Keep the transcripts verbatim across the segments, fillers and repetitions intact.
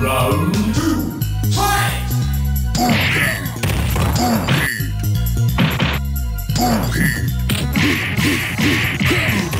Round two, fight! Boom! Boom heat! Boom heat! Boom heat! Boom heat!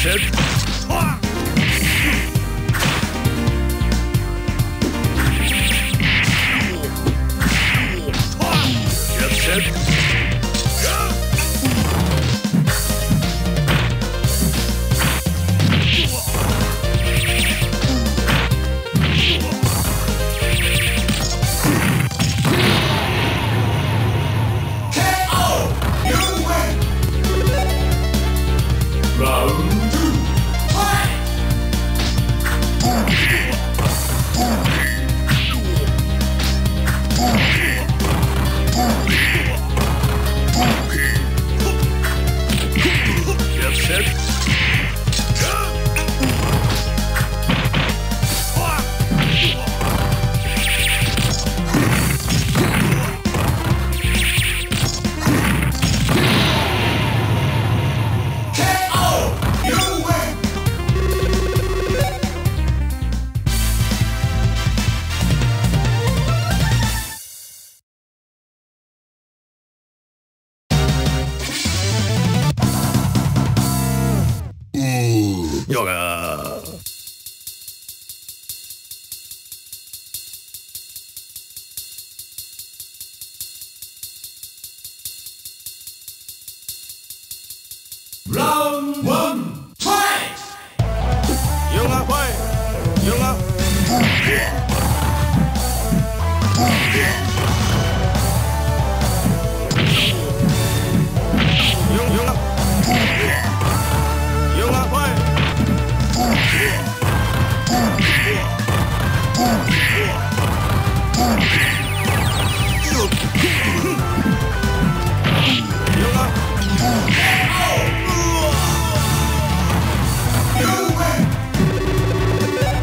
shit. Shit. Yoga. Round one, fight! Yoga, fight! Yoga. Yoga.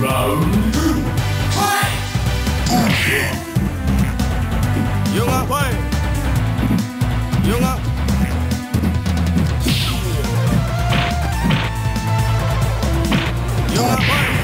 Round two, fight! Yoga, fight! Yoga! Yoga, fight! Yoga! Yoga, fight!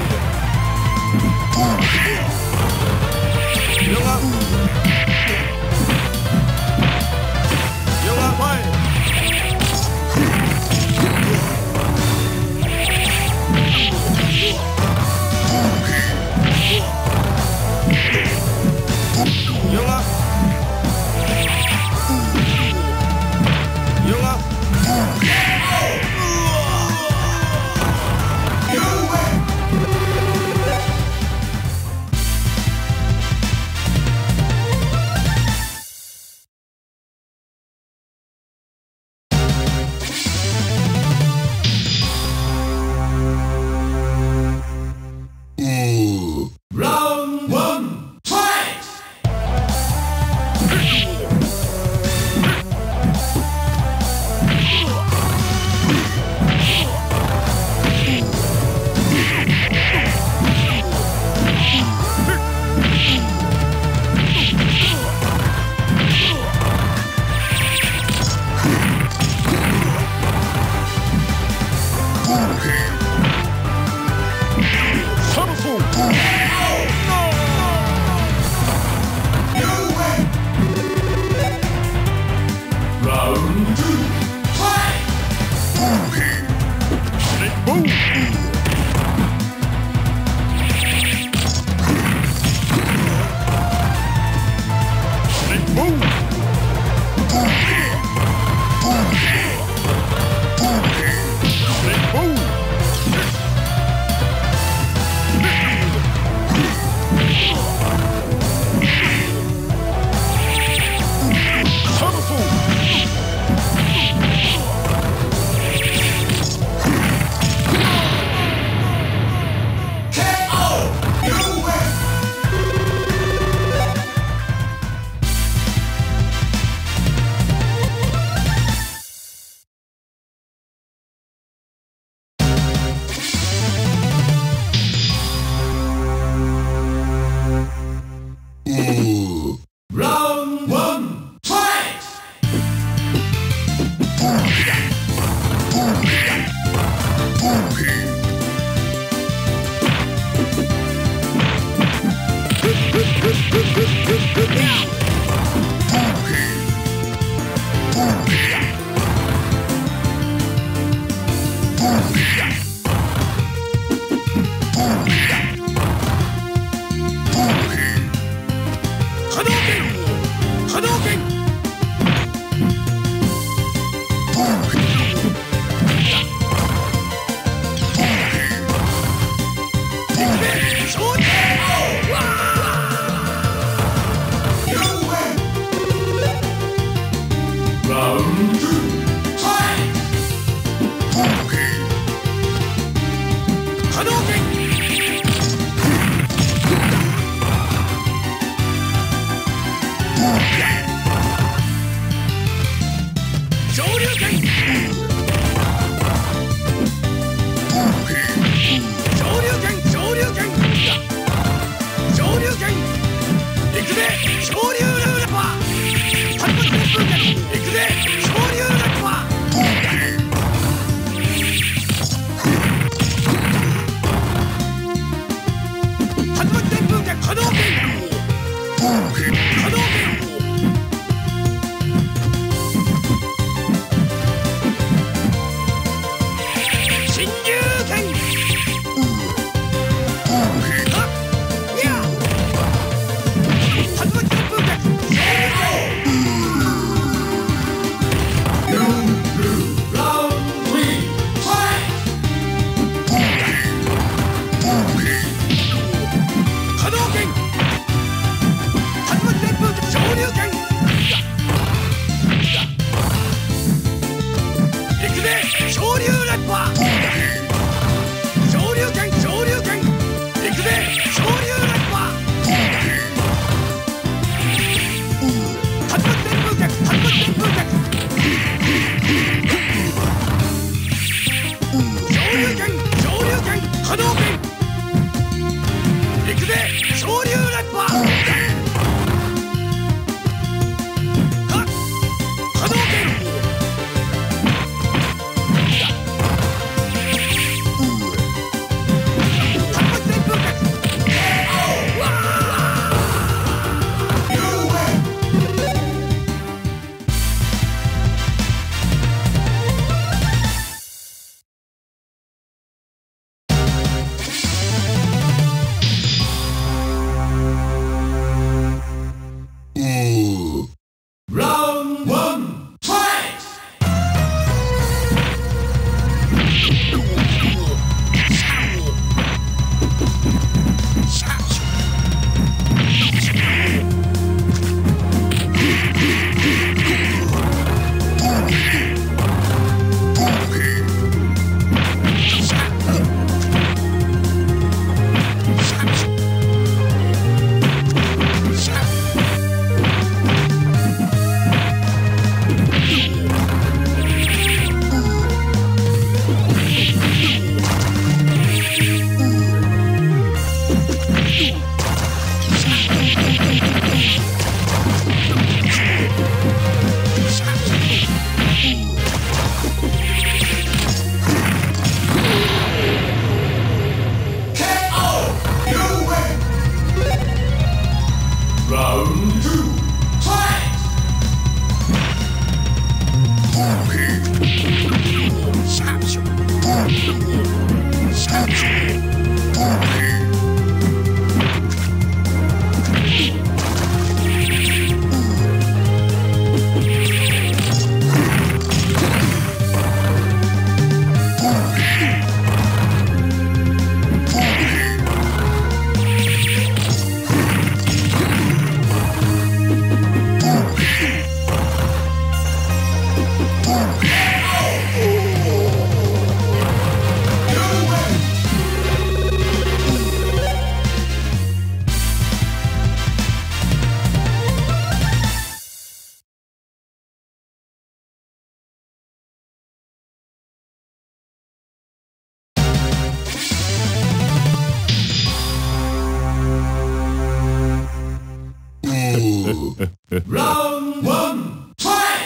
Round one, fight!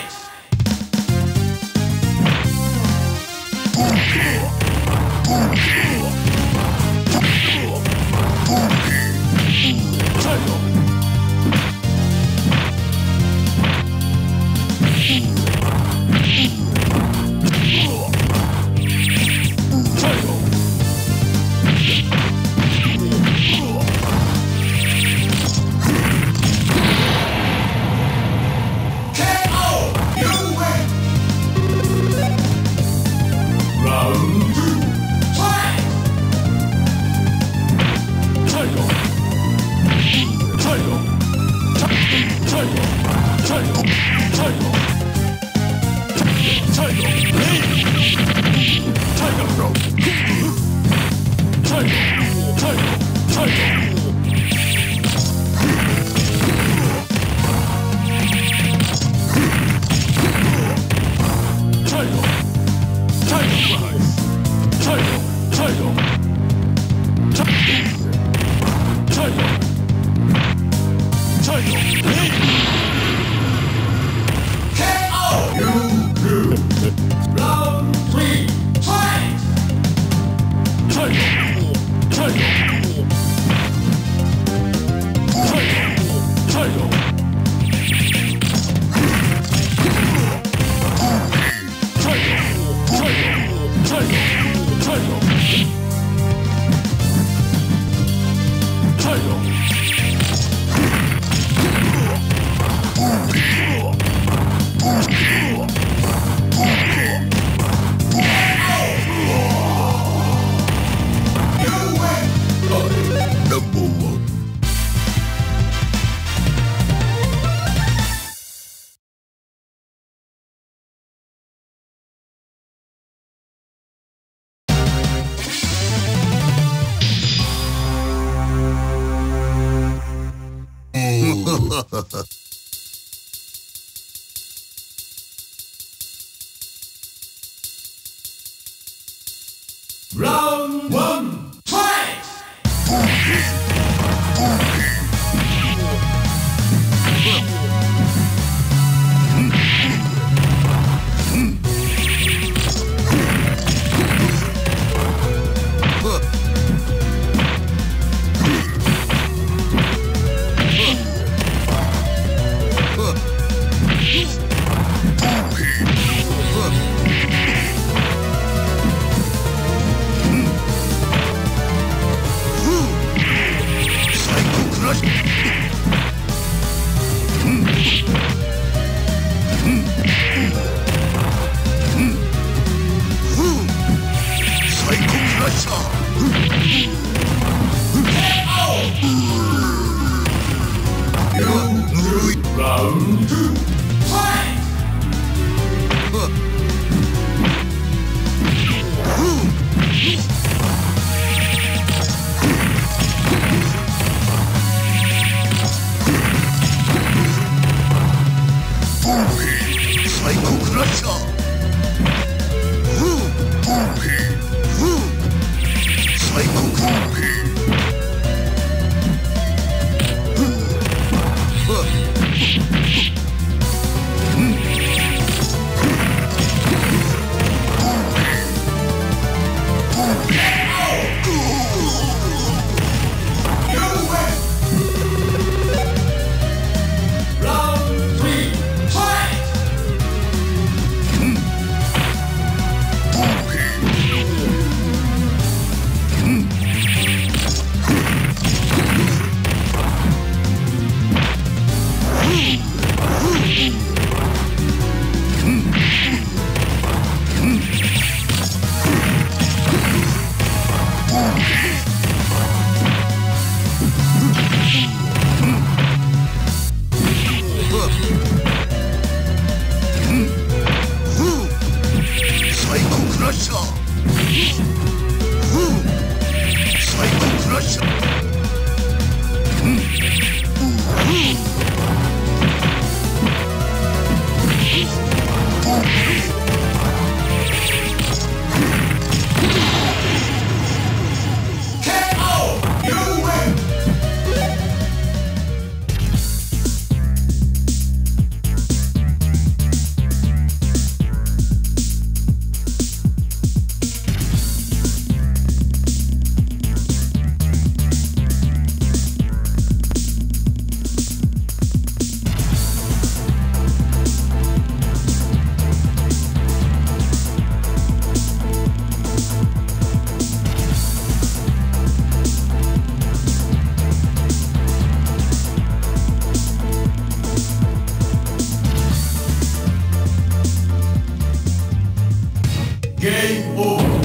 Game over.